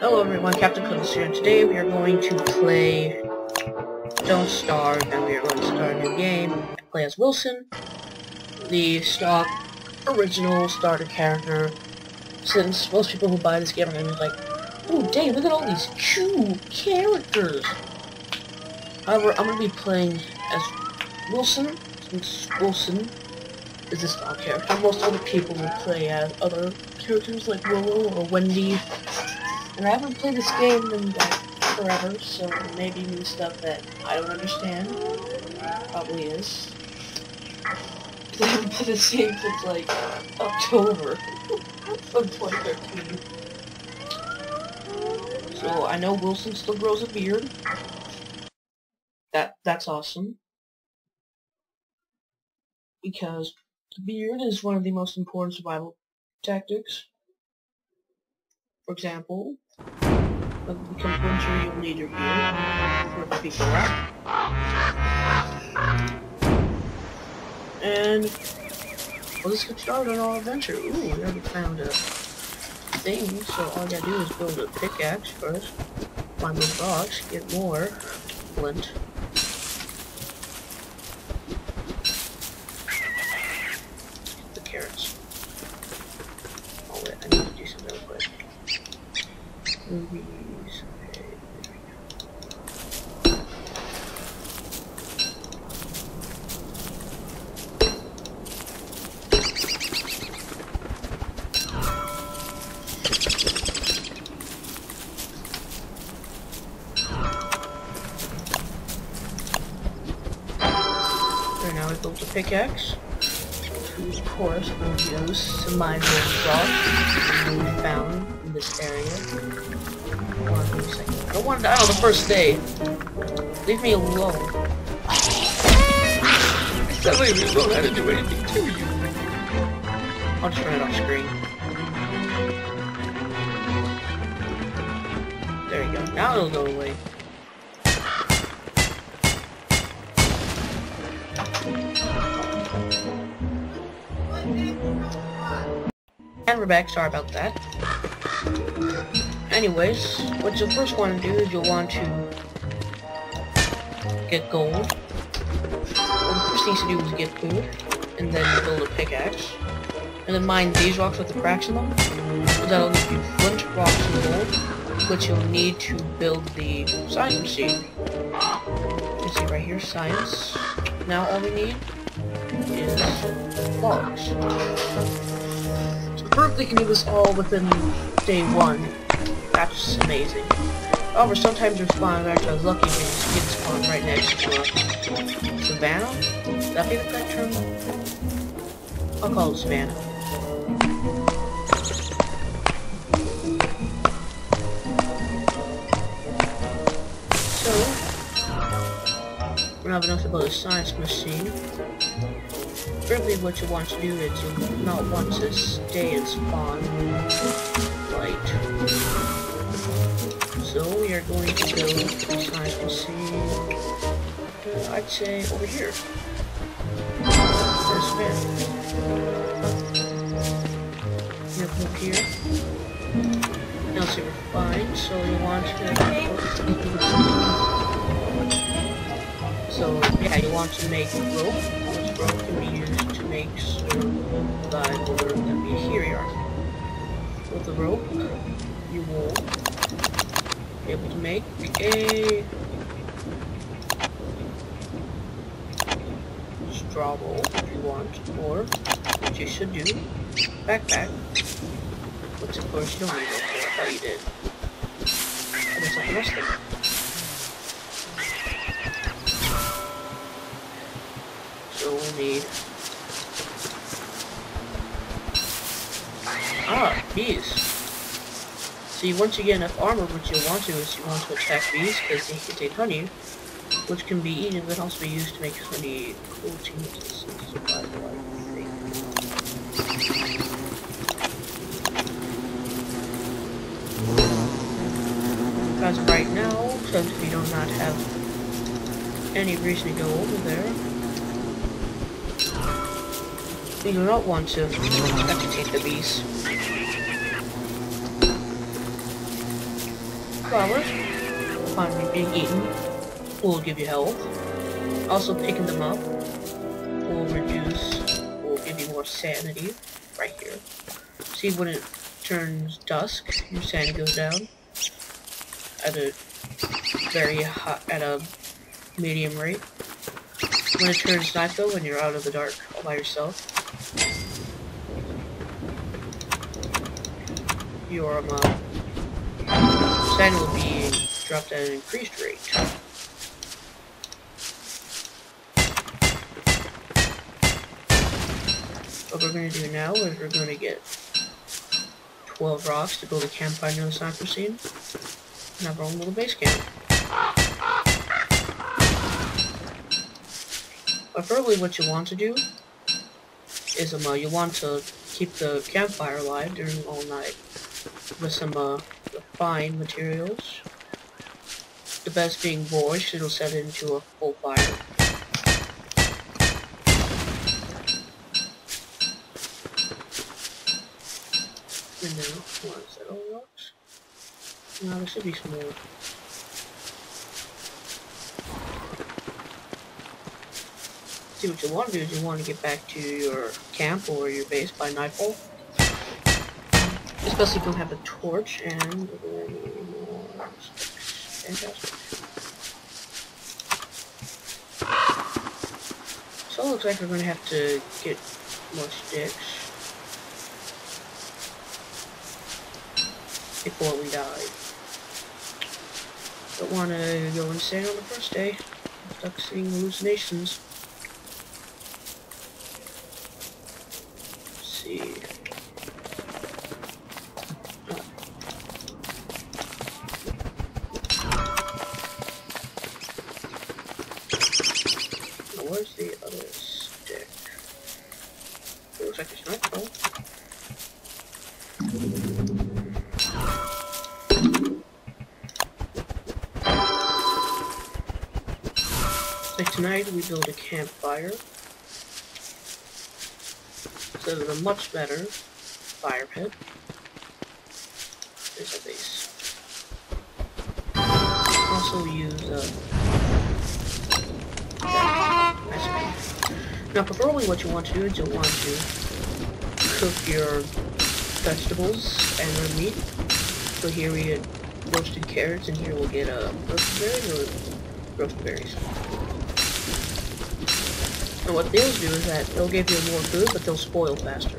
Hello everyone, Captain Cuddles here, and today we are going to play Don't Starve, and we are going to start a new game. I play as Wilson, the stock original starter character, since most people who buy this game are going to be like, oh dang, look at all these cute characters. However, I'm going to be playing as Wilson, since Wilson is the stock character. Most other people will play as other characters like Rolo or Wendy. And I haven't played this game in forever, so there may be new stuff that I don't understand. Probably is. Because I haven't played this game since, like, October of 2013. So I know Wilson still grows a beard. That's awesome. Because the beard is one of the most important survival tactics. For example, when it becomes winter, you'll need your beard for the people up. And well, this could start on our adventure. Ooh, we already found a thing, so all I gotta do is build a pickaxe first, find the box, get more flint. Get the carrots. Oh wait, I need to do something real quick. Movies. Okay, there we go. There, now I built a pickaxe. Of course, we'll use some mine blocks we found in this area. I don't want to die on the first day. Leave me alone. I don't even know how to do anything to you. I'll just run it off screen. There you go. Now it'll go away. And we're back, sorry about that. Anyways, what you'll first want to do is you'll want to get gold. What the first thing you need to do is get food, and then build a pickaxe. And then mine these rocks with the cracks in them. So that'll give you flint, rocks, and gold, which you'll need to build the science machine. You can see right here, science. Now all we need is logs. They can do this all within day one. That's amazing. However, sometimes your spawn, actually I was lucky when you get spawned right next to a savannah. Would that be the correct term? I'll call it savannah. So, we're not enough about a science machine. Really what you want to do is you not want to stay and spawn right. So we are going to go inside and see, I'd say over here. First man. Yep, up here. Now see we're fine, so you want to you want to make rope. Rope can be used to make the border that we here you are. With the rope, you will be able to make a straw roll if you want, or what you should do, backpack. Which of course you don't need it, I thought you did. And it's like rustic. Bees. See, once you get enough armor, what you want to is you want to attack bees because they contain honey, which can be eaten but also be used to make honey coating to survive life. As of right now, since we do not have any reason to go over there, we do not want to agitate the bees. flowers. Upon being eaten, will give you health. Also picking them up will reduce, will give you more sanity. Right here. See, when it turns dusk, your sanity goes down at a very hot, at a medium rate. When it turns night though, when you're out of the dark all by yourself, your sand will be dropped at an increased rate. What we're going to do now is we're going to get 12 rocks to build a campfire near the sniper scene and have our own little base camp. Preferably what you want to do is you want to keep the campfire alive during all night with some fine materials. The best being boards, it'll set it into a full fire. And then, what is that, all rocks? No, there should be some more. See, what you want to do is you want to get back to your camp or your base by nightfall. Especially if you have a torch and fantastic. So it looks like we're going to have to get more sticks before we die. Don't want to go insane on the first day. I'm stuck seeing hallucinations. Where's the other stick? It looks like it's nightfall. So tonight we build a campfire. So there's a much better fire pit. There's a base. Also use Now, preferably what you want to do is you want to cook your vegetables and their meat. So here we get roasted carrots, and here we'll get roasted berries. And what they'll do is that they'll give you more food, but they'll spoil faster.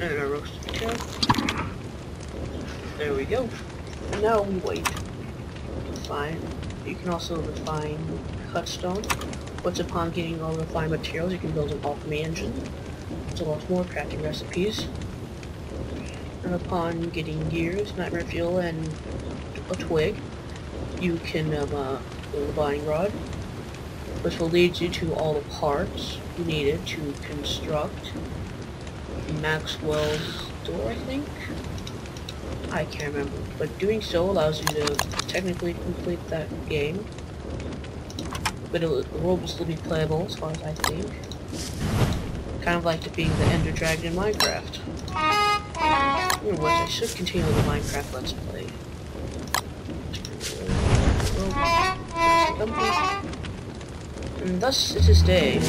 And our roasted chicken. There we go. And now we wait. Refine. You can also refine cut stone. Once upon getting all the fine materials, you can build an alchemy engine. It's a lot more crafting recipes. And upon getting gears, nightmare fuel, and a twig, you can build a binding rod, which will lead you to all the parts needed to construct Maxwell's door, I think. I can't remember, but doing so allows you to technically complete that game, but the world will still be playable as far as I think. Kind of like to being the Ender dragon in Minecraft. Which I should continue with the Minecraft Let's Play. And thus it is day.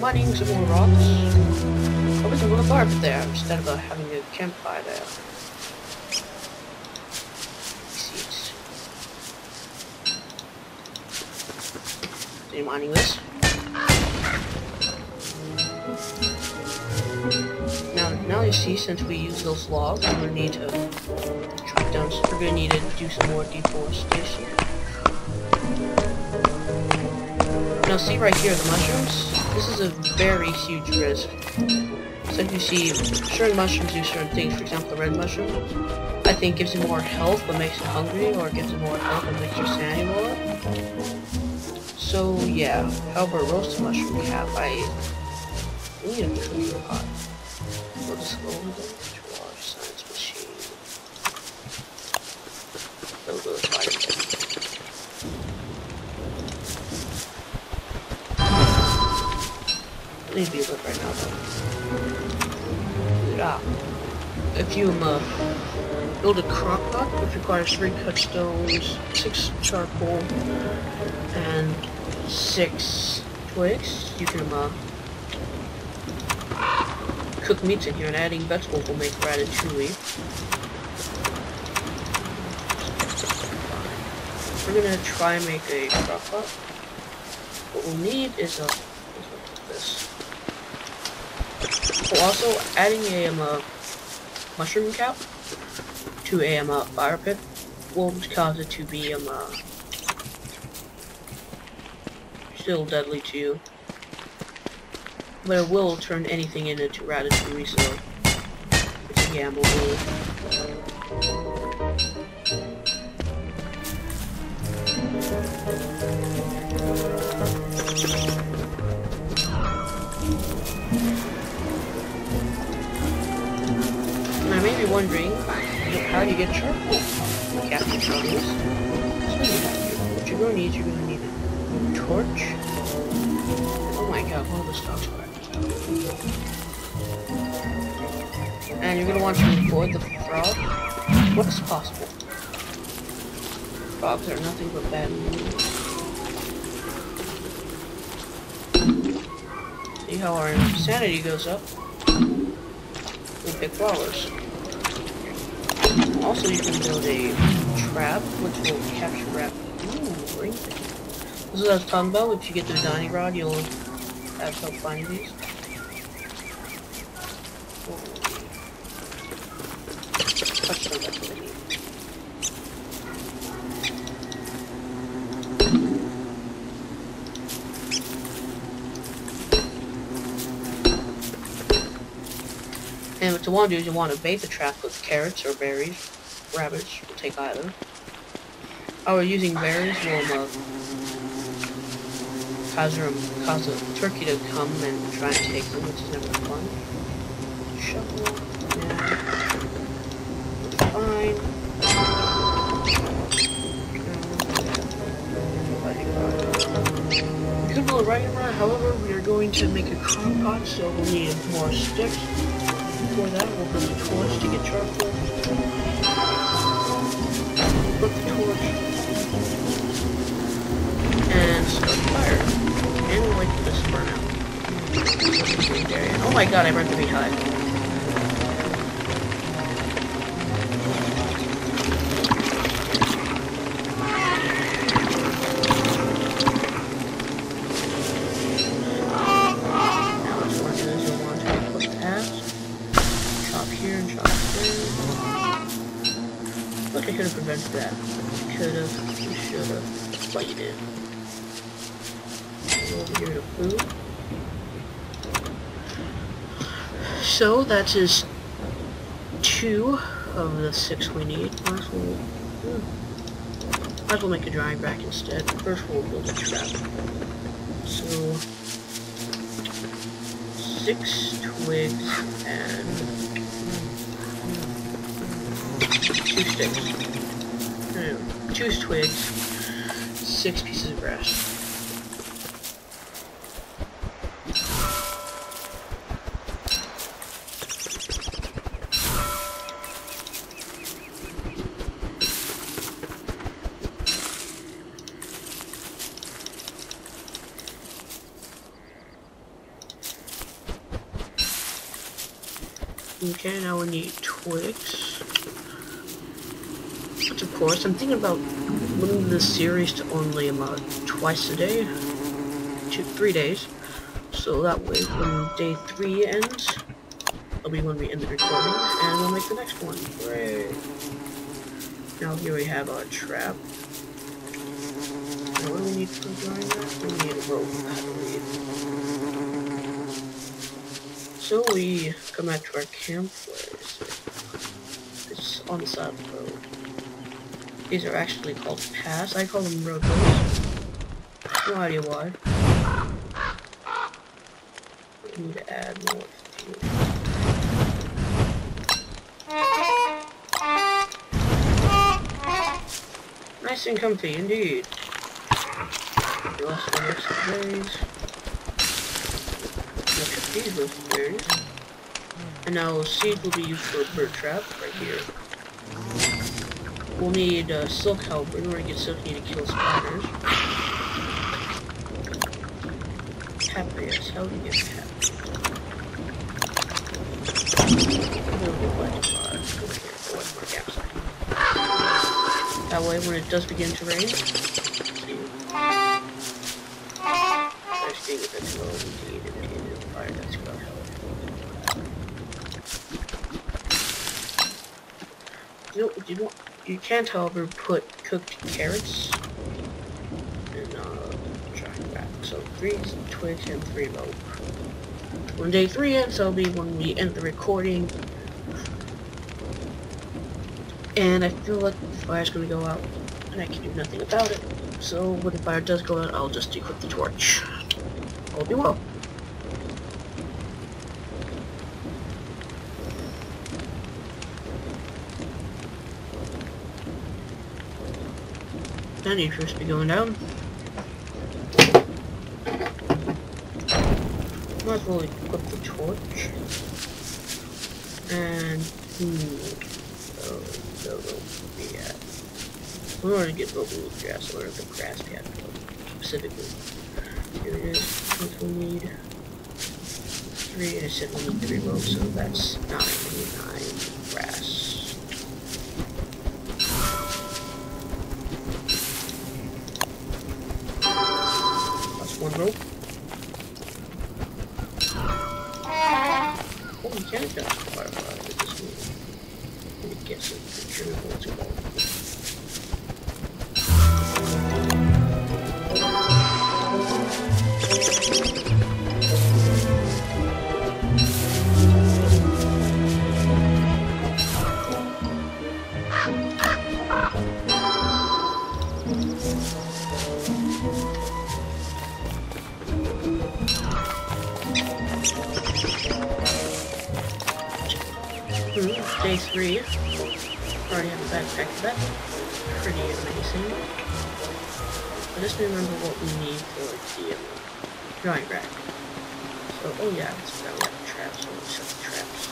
Mining some more rocks. I was a little barb there instead of having a campfire there. Seeds. Are you mining this? Now you see, since we use those logs, we're gonna need to chop down. So we're gonna need to do some more deforestation. Now see right here the mushrooms. This is a very huge risk. So if you see certain mushrooms do certain things, for example the red mushroom, I think gives you more health but makes you hungry, or gives you more health and makes your sanity lower. So yeah, however roasted mushroom cap, we need a bit of a pot. We'll just go over there to our science machine. need music right now, though. Yeah. If you build a crock pot, which requires 3 cut stones, 6 charcoal, and 6 twigs, you can cook meats in here, and adding vegetables will make ratatouille. We're gonna try and make a crock pot. What we'll need is this. We're also adding a mushroom cap to a fire pit will cause it to be still deadly to you, but it will turn anything into ratatouille, so it's a gamble really. Now, I may be wondering how do you get charcoal from Captain Cuddles? What you're going to need, a torch. Oh my god, all the stars are. And you're gonna want to avoid the frog. What is possible? Frogs are nothing but bad news. See how our insanity goes up? We pick flowers. Also, you can build a trap which will capture rabbits. Ooh, ring thing. This is what I was talking about. If you get the dining rod, you'll have help finding these. And what you want to do is you want to bait the trap with carrots or berries. Rabbits will take either. We're using berries will cause a turkey to come and try and take them, which is never fun. Shovel. Yeah. Fine. Could build a right around, however, we are going to make a crock pot, so we'll need more sticks. Before that, we'll put the torch to get charcoal. Put the torch. And start fire. And we'll wait for this to burn out. Oh my god, I burnt the beehive. Now what you want to do is you'll want to put the axe. Chop here and chop there. Look, I could have prevented that. Could have, you should have, but you did. Over here to food. So that is 2 of the 6 we need. Might as well make a drying rack instead. First we'll build a trap. So 6 twigs and 2 sticks. No, 2 twigs, 6 pieces of grass. Okay, now we need twigs. Which, of course, I'm thinking about limiting this series to only about twice a day, 3 days. So that way, when day 3 ends, that'll be when we end the recording, and we'll make the next one. Hooray! Now here we have our trap. Now what do we need for drawing that? We need a rope, I believe. So we come back to our campfires. It's on the side of the road. These are actually called paths. I call them roadways. No idea why. We need to add more fuel. Nice and comfy indeed. We also have some blaze. these are stairs. And now seeds will be used for a bird trap right here. We'll need silk helper. In order to get silk, you need to kill spiders. Pepper, yes. How do you get pepper? That way, when it does begin to rain, you can't, however, put cooked carrots and track back. So 3 twigs and 3 loaves. When day 3 ends, that'll be when we end the recording. And I feel like the fire's gonna go out, and I can do nothing about it. So when the fire does go out, I'll just equip the torch. All will be well. That need to be going down. Might as well equip the torch. And we're going to get the little grass, or the grass pad specifically. Here it is. What we need 3. I said we need 3 loaves, so that's 9 grass. That's 1 rope. Oh, we can't get the firefly with this one. Let me get some picture of what's going Day 3. Already have a backpack for that. Pretty amazing. I just remember what we need for the drawing rack. So, oh yeah, so now we have traps. So we'll set the traps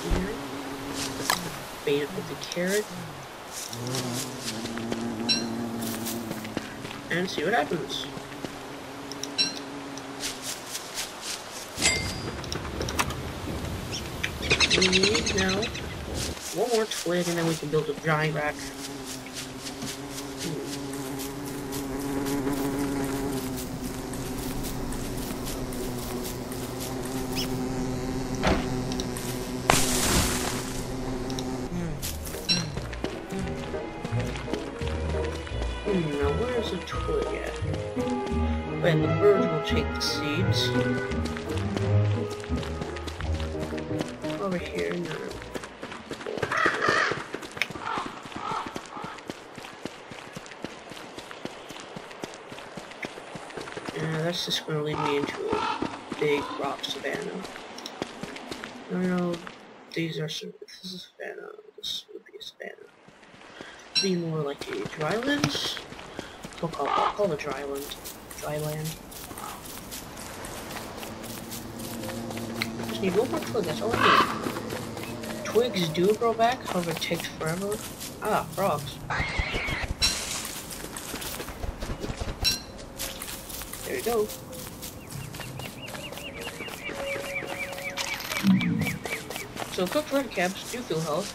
here. Bait it with the carrot. And see what happens. We need now 1 more twig, and then we can build a drying rack. Now where's the twig at? When the birds will take the seeds. Over here, no. That's just going to lead me into a big rock savanna. No, these are this is a savanna. This would be a savanna. Be more like a drylands. I'll call it dryland. Just need 1 more twig. That's all I need. Twigs do grow back, however, it takes forever. Ah, frogs. There you go. So cooked red caps do fuel health.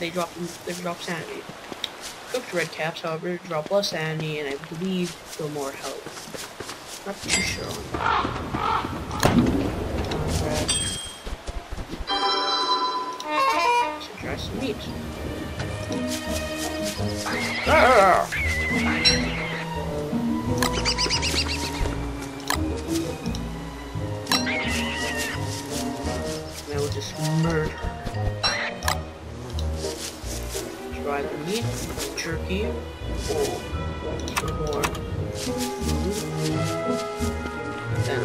They drop sanity. Cooked red caps, however, drop less sanity, and I believe feel more health. Not too sure on that. Should try some meat. Murder. Try the meat, jerky, or more food. Then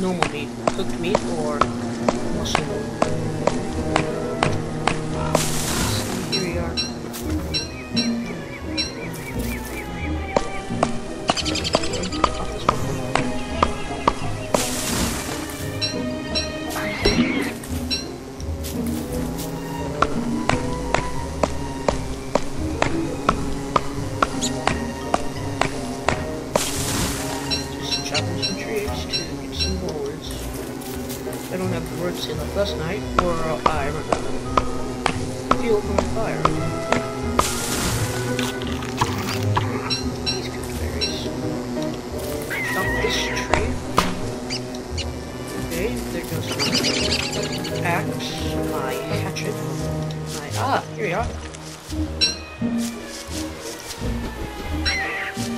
normal meat, cooked meat, or mushroom. So here we are. I don't have the words in the first night, or I remember fuel from the fire. These good berries. Up this tree. Okay, there goes my axe, my hatchet, my here we are.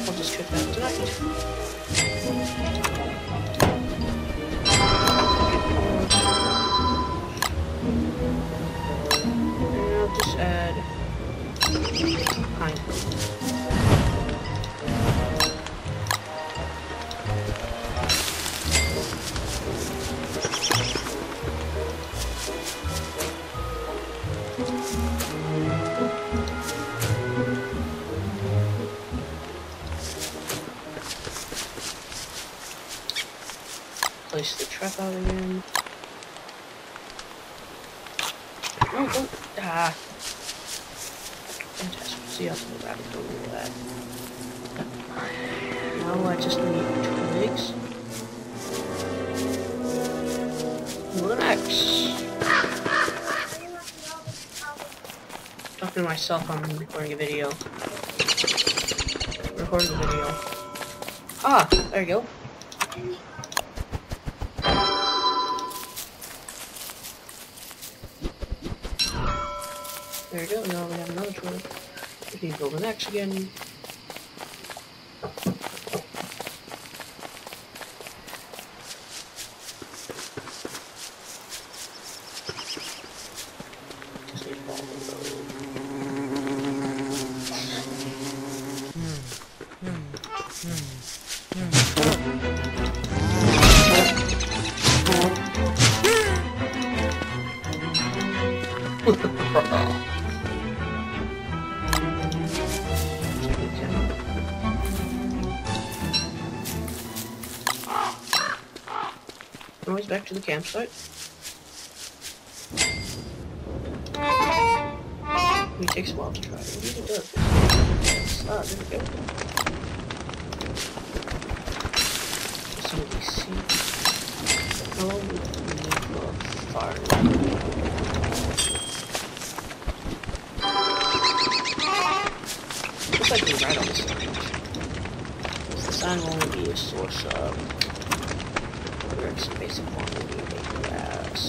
I'll just cook that tonight. Add pine. Place the trap out again. Oh, oh, ah. See how the rabbit don't do that. Now I just need twigs. An axe. Talking to myself, I'm recording a video. Recording a video. Ah, there you go. There you go, now we have another twig. We can build an axe again. Always back to the campsite. It takes a while to try it. What do you do? Ah, there we go. Some of these seeds. Oh, we need more fire. Looks like we're right on the sign. The sign will only be a source of basic quantity of grass.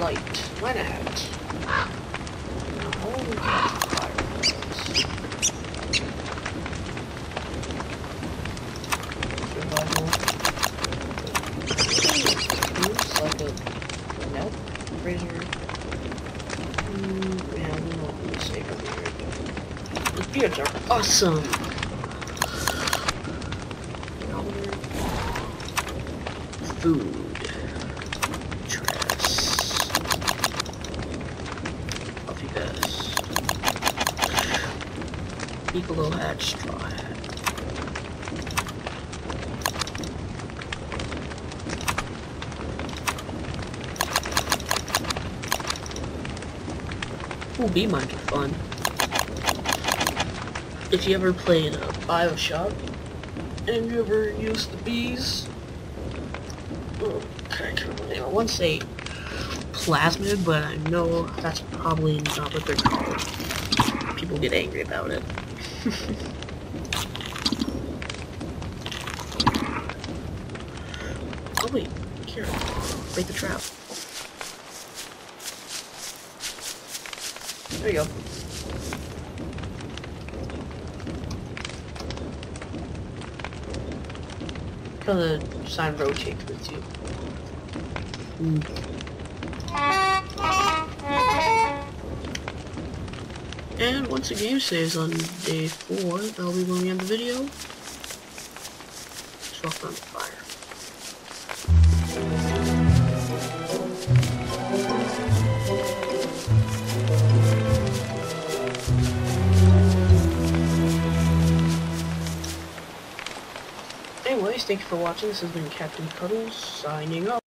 Light. Why not? Awesome. Food. Trash. Coffee pass. Piccolo hat, straw hat. Ooh, bee mines are fun. If you ever played Bioshock, and you ever used the bees, I want to say plasmid, but I know that's probably not what they're called. People get angry about it. Oh wait, here, break the trap. There you go. How the sign rotates with you. And once the game saves on day 4, that'll be when we end the video. Let's walk around the fire. Anyways, thank you for watching. This has been Captain Cuddles signing off.